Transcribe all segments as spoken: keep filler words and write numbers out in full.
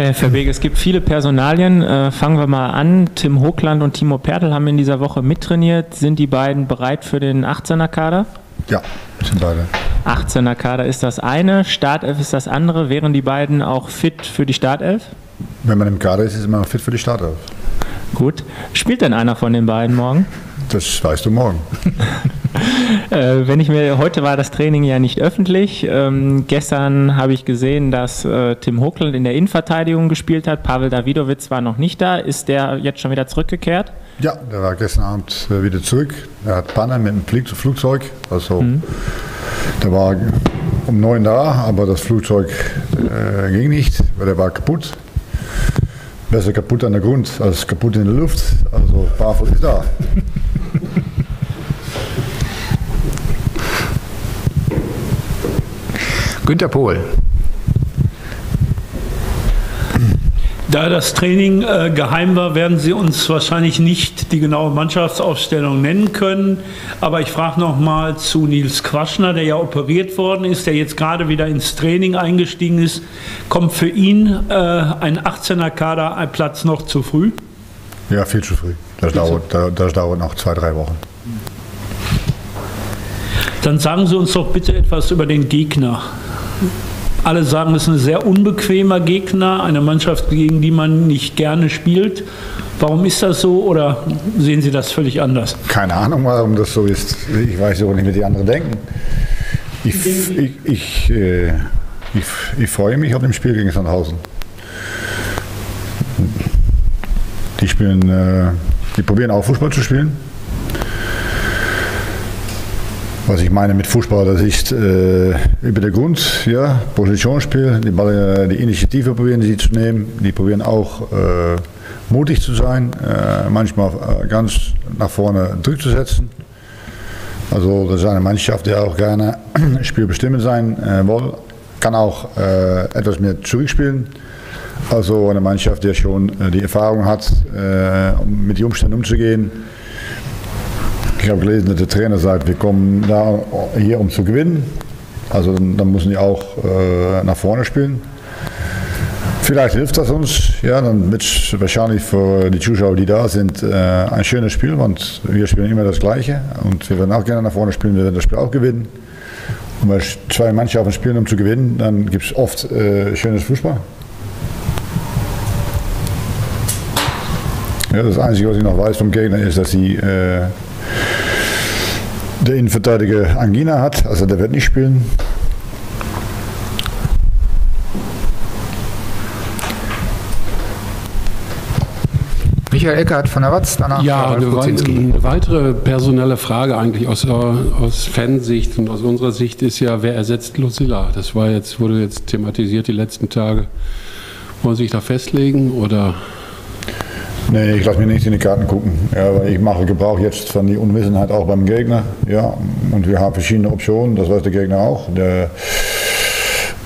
Ja, Herr Verbeek, es gibt viele Personalien. Äh, fangen wir mal an. Tim Hoogland und Timo Pertl haben in dieser Woche mittrainiert. Sind die beiden bereit für den achtzehner Kader? Ja, sind beide. achtzehner Kader ist das eine, Startelf ist das andere. Wären die beiden auch fit für die Startelf? Wenn man im Kader ist, ist man fit für die Startelf. Gut. Spielt denn einer von den beiden morgen? Das weißt du morgen. äh, wenn ich mir, heute war das Training ja nicht öffentlich. Ähm, gestern habe ich gesehen, dass äh, Tim Hockl in der Innenverteidigung gespielt hat. Pawel Dawidowicz war noch nicht da. Ist der jetzt schon wieder zurückgekehrt? Ja, der war gestern Abend äh, wieder zurück. Er hat Panne mit dem Flieg Flugzeug. Also, mhm. Der war um neun da, aber das Flugzeug äh, ging nicht, weil der war kaputt. Besser kaputt an der Grund als kaputt in der Luft. Also Pavol ist da. Günter Pohl. Da das Training äh, geheim war, werden Sie uns wahrscheinlich nicht die genaue Mannschaftsaufstellung nennen können. Aber ich frage nochmal zu Nils Quaschner, der ja operiert worden ist, der jetzt gerade wieder ins Training eingestiegen ist. Kommt für ihn äh, ein achtzehner Kader, ein Platz noch zu früh? Ja, viel zu früh. Das dauert, das dauert noch zwei, drei Wochen. Dann sagen Sie uns doch bitte etwas über den Gegner. Alle sagen, es ist ein sehr unbequemer Gegner, eine Mannschaft, gegen die man nicht gerne spielt. Warum ist das so oder sehen Sie das völlig anders? Keine Ahnung, warum das so ist. Ich weiß auch nicht, wie die anderen denken. Ich, ich, ich, äh, ich, ich freue mich auf dem Spiel gegen Sandhausen. Die, spielen, äh, die probieren auch Fußball zu spielen. Was ich meine mit Fußball, das ist äh, über den Grund, ja, Positionsspiel, die, Ball, die Initiative probieren sie zu nehmen, die probieren auch äh, mutig zu sein, äh, manchmal äh, ganz nach vorne durchzusetzen. Also das ist eine Mannschaft, die auch gerne spielbestimmend sein äh, will, kann auch äh, etwas mehr zurückspielen. Also eine Mannschaft, die schon äh, die Erfahrung hat, äh, um mit den Umständen umzugehen. Ich habe gelesen, dass der Trainer sagt, wir kommen da hier, um zu gewinnen. Also dann, dann müssen die auch äh, nach vorne spielen. Vielleicht hilft das uns. Ja, dann wird es wahrscheinlich für die Zuschauer, die da sind, äh, ein schönes Spiel, und wir spielen immer das Gleiche. Und wir werden auch gerne nach vorne spielen, wir werden das Spiel auch gewinnen. Und wenn zwei Mannschaften spielen, um zu gewinnen, dann gibt es oft äh, schönes Fußball. Ja, das Einzige, was ich noch weiß vom Gegner, ist, dass sie äh, der Innenverteidiger Angina hat, also der wird nicht spielen. Michael Eckert von der W A Z, danach ja, eine weitere personelle Frage eigentlich aus, aus Fansicht und aus unserer Sicht ist ja, wer ersetzt Lucilla? Das war jetzt, wurde jetzt thematisiert die letzten Tage. Wollen Sie sich da festlegen oder? Nee, ich lasse mir nicht in die Karten gucken, ja, weil ich mache Gebrauch jetzt von der Unwissenheit auch beim Gegner. Ja, und wir haben verschiedene Optionen, das weiß der Gegner auch. Der,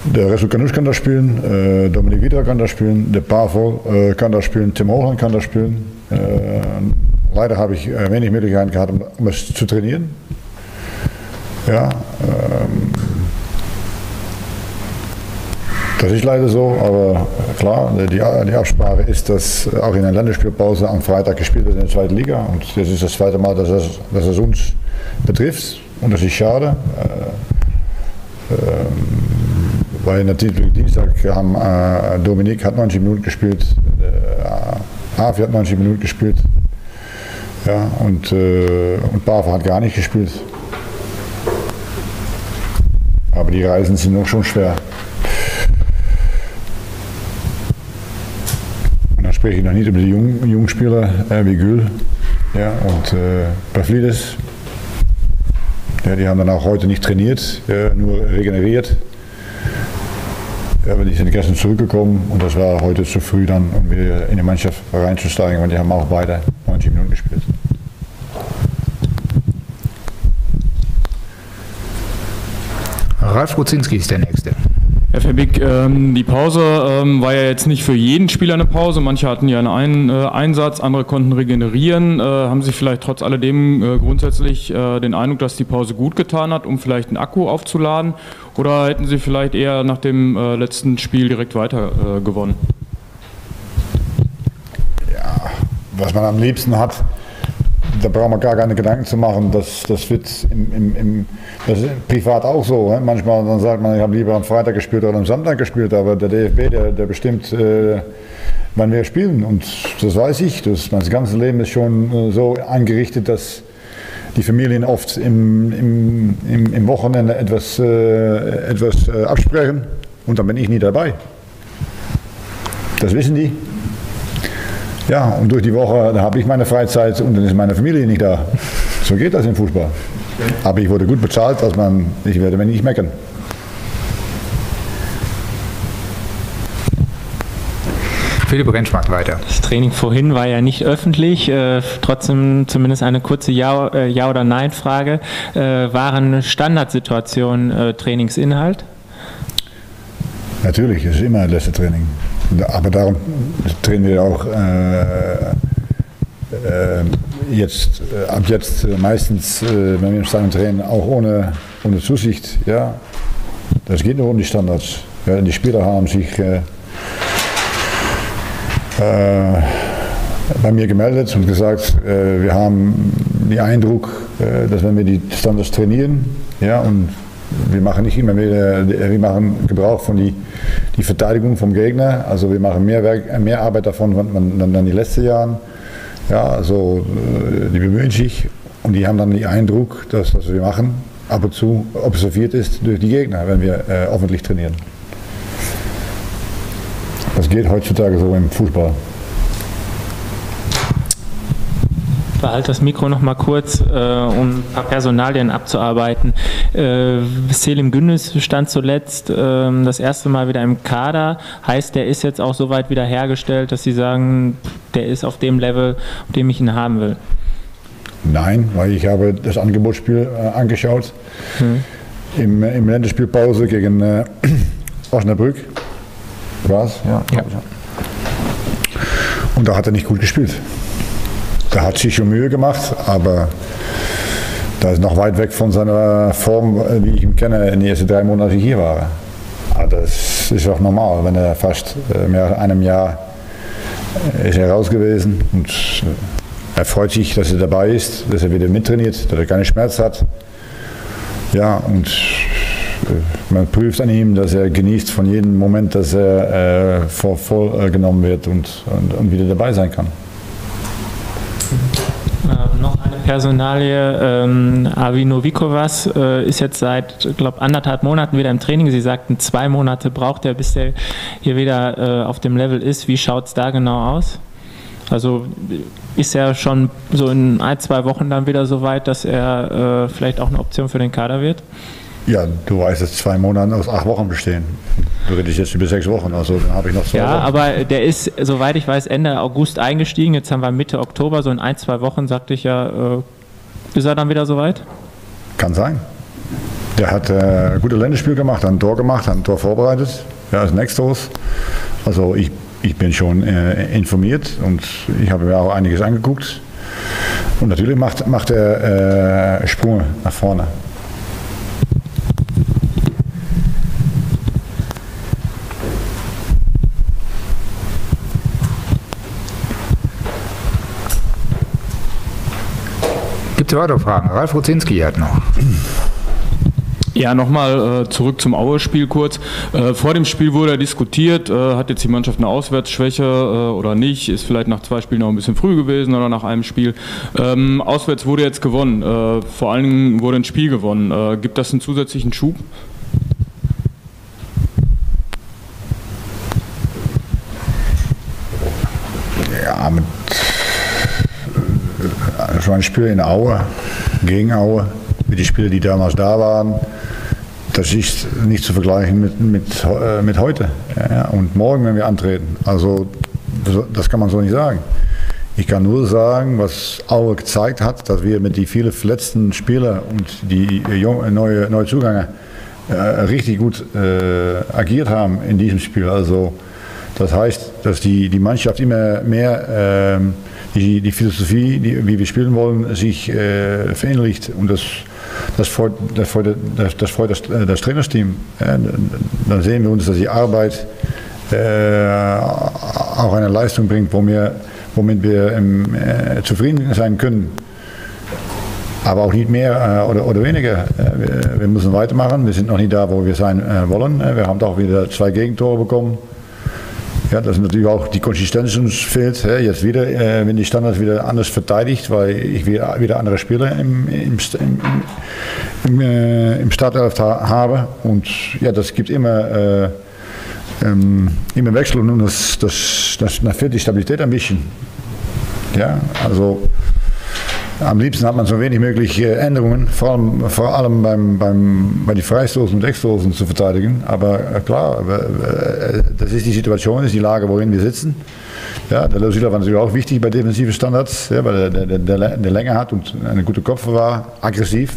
der Resul Kanusch kann das spielen, äh, Dominik Vita kann das spielen, der Pavol äh, kann das spielen, Tim Hohan kann das spielen. Äh, leider habe ich wenig Möglichkeiten gehabt, um, um es zu trainieren. Ja, ähm, das ist leider so, aber klar, die, die Absprache ist, dass auch in der Länderspielpause am Freitag gespielt wird in der zweiten Liga. Und das ist das zweite Mal, dass es, dass es uns betrifft. Und das ist schade, äh, äh, weil natürlich Dienstag haben äh, Dominik hat neunzig Minuten gespielt, äh, Avi hat neunzig Minuten gespielt, ja, und, äh, und Bava hat gar nicht gespielt. Aber die Reisen sind auch schon schwer. Ich spreche noch nicht über die jungen, jungen Spieler äh, wie Gül, ja, und äh, Pavlidis. Ja, die haben dann auch heute nicht trainiert, ja, nur regeneriert. Ja, aber die sind gestern zurückgekommen und das war heute zu früh, dann, um wieder in die Mannschaft reinzusteigen, weil die haben auch beide neunzig Minuten gespielt. Ralf Ruzinski ist der Nächste. Herr Verbeek, die Pause war ja jetzt nicht für jeden Spieler eine Pause. Manche hatten ja einen Einsatz, andere konnten regenerieren. Haben Sie vielleicht trotz alledem grundsätzlich den Eindruck, dass die Pause gut getan hat, um vielleicht einen Akku aufzuladen? Oder hätten Sie vielleicht eher nach dem letzten Spiel direkt weiter gewonnen? was man am liebsten hat, da brauchen wir gar keine Gedanken zu machen. Das, das wird im, im, im, das ist privat auch so. Ne? Manchmal dann sagt man, ich habe lieber am Freitag gespielt oder am Samstag gespielt, aber der D F B, der, der bestimmt, äh, wann wir spielen. Und das weiß ich. Das, mein ganzes Leben ist schon äh, so eingerichtet, dass die Familien oft im, im, im, im Wochenende etwas, äh, etwas äh, absprechen und dann bin ich nie dabei. Das wissen die. Ja, und durch die Woche, da habe ich meine Freizeit und dann ist meine Familie nicht da. So geht das im Fußball. Aber ich wurde gut bezahlt, dass man, ich werde mir nicht meckern. Philipp Rentschmarkt weiter. Das Training vorhin war ja nicht öffentlich, äh, trotzdem zumindest eine kurze Ja, äh, ja oder Nein-Frage. Äh, waren Standardsituationen äh, Trainingsinhalt? Natürlich, es ist immer das letzte Training. Aber darum trainieren wir auch äh, äh, jetzt, äh, ab jetzt äh, meistens, äh, wenn wir im Stadion trainen, auch ohne, ohne Zusicht. Ja? Das geht nur um die Standards. Ja? Die Spieler haben sich äh, äh, bei mir gemeldet und gesagt, äh, wir haben den Eindruck, äh, dass wenn wir die Standards trainieren, ja, und wir machen nicht immer mehr, wir machen Gebrauch von die, die Verteidigung vom Gegner, also wir machen mehr, Werk, mehr Arbeit davon als die letzten Jahren. Ja, also die bemühen sich und die haben dann den Eindruck, dass was wir machen ab und zu observiert ist durch die Gegner, wenn wir äh, öffentlich trainieren. Das geht heutzutage so im Fußball. Behalt das Mikro noch mal kurz, äh, um ein paar Personalien abzuarbeiten. Äh, Selim Günes stand zuletzt äh, das erste Mal wieder im Kader. Heißt, der ist jetzt auch so weit wieder hergestellt, dass Sie sagen, der ist auf dem Level, auf dem ich ihn haben will? Nein, weil ich habe das Angebotsspiel äh, angeschaut. Hm. Im, im Länderspielpause gegen äh, Osnabrück war es. Ja, ja. Und da hat er nicht gut gespielt. Da hat sich schon Mühe gemacht, aber da ist noch weit weg von seiner Form, wie ich ihn kenne, in den ersten drei Monaten hier war. Aber das ist auch normal, wenn er fast mehr als einem Jahr ist er raus gewesen und er freut sich, dass er dabei ist, dass er wieder mittrainiert, dass er keine Schmerzen hat. Ja, und man prüft an ihm, dass er genießt von jedem Moment, dass er äh, vor voll äh, genommen wird und, und, und wieder dabei sein kann. Äh, noch eine Personalie, ähm, Avinovikovas äh, ist jetzt seit, ich glaube, anderthalb Monaten wieder im Training. Sie sagten, zwei Monate braucht er, bis er hier wieder äh, auf dem Level ist. Wie schaut es da genau aus? Also ist er schon so in ein, zwei Wochen dann wieder so weit, dass er äh, vielleicht auch eine Option für den Kader wird? Ja, du weißt, dass zwei Monate aus acht Wochen bestehen. Du redest jetzt über sechs Wochen, also dann habe ich noch zwei ja, Wochen. Ja, aber der ist, soweit ich weiß, Ende August eingestiegen. Jetzt haben wir Mitte Oktober, so in ein, zwei Wochen, sagte ich ja, ist er dann wieder soweit? Kann sein. Der hat äh, gute Länderspiel gemacht, hat ein Tor gemacht, hat ein Tor vorbereitet. Ja, ist ein Ex-Tor. Also ich, ich bin schon äh, informiert und ich habe mir auch einiges angeguckt. Und natürlich macht, macht er äh, Sprünge nach vorne. Gibt es weitere Fragen? Ralf Ruzinski hat noch. Ja, nochmal äh, zurück zum Aue-Spiel kurz. Äh, vor dem Spiel wurde diskutiert, äh, hat jetzt die Mannschaft eine Auswärtsschwäche äh, oder nicht, ist vielleicht nach zwei Spielen noch ein bisschen früh gewesen oder nach einem Spiel. Ähm, auswärts wurde jetzt gewonnen, äh, vor allen Dingen wurde ein Spiel gewonnen. Äh, gibt das einen zusätzlichen Schub? Ja, mit Das war ein Spiel in Aue, gegen Aue, mit den Spielern, die damals da waren. Das ist nicht zu vergleichen mit, mit, äh, mit heute ja, und morgen, wenn wir antreten. Also das, das kann man so nicht sagen. Ich kann nur sagen, was Aue gezeigt hat, dass wir mit den vielen verletzten Spielern und die junge, neue, neue Zugänge äh, richtig gut äh, agiert haben in diesem Spiel. Also das heißt, dass die, die Mannschaft immer mehr äh, Die, die Philosophie, die, wie wir spielen wollen, sich äh, verinnerlicht und das, das freut das, freut, das, das, freut das, das Trainersteam. Ja, dann sehen wir uns, dass die Arbeit äh, auch eine Leistung bringt, wo wir, womit wir ähm, äh, zufrieden sein können. Aber auch nicht mehr äh, oder, oder weniger. Äh, wir, wir müssen weitermachen. Wir sind noch nicht da, wo wir sein äh, wollen. Äh, wir haben auch wieder zwei Gegentore bekommen. Ja, das ist natürlich auch die Konsistenz uns fehlt. Äh, jetzt wieder, äh, wenn die Standards wieder anders verteidigt, weil ich wieder, wieder andere Spieler im, im, im, im, äh, im Startelf ha habe. Und ja, das gibt immer. Äh, Ähm, immer wechseln und das, das, das, das fehlt die Stabilität ein bisschen. Ja, also am liebsten hat man so wenig mögliche Änderungen, vor allem, vor allem beim, beim, bei den Freistoßen und Eckstoßen zu verteidigen. Aber klar, das ist die Situation, das ist die Lage, worin wir sitzen. Ja, der Lösila war natürlich auch wichtig bei defensiven Standards, ja, weil der, der, der, der Länge hat und eine gute Kopf war, aggressiv.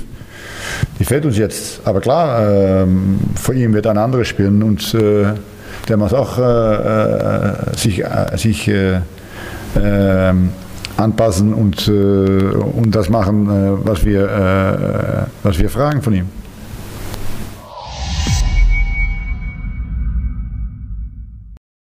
Die fehlt uns jetzt. Aber klar, ähm, vor ihm wird ein anderer spielen und äh, der muss auch äh, äh, sich, äh, sich äh, äh, anpassen und, äh, und das machen, äh, was wir, äh, was wir fragen von ihm.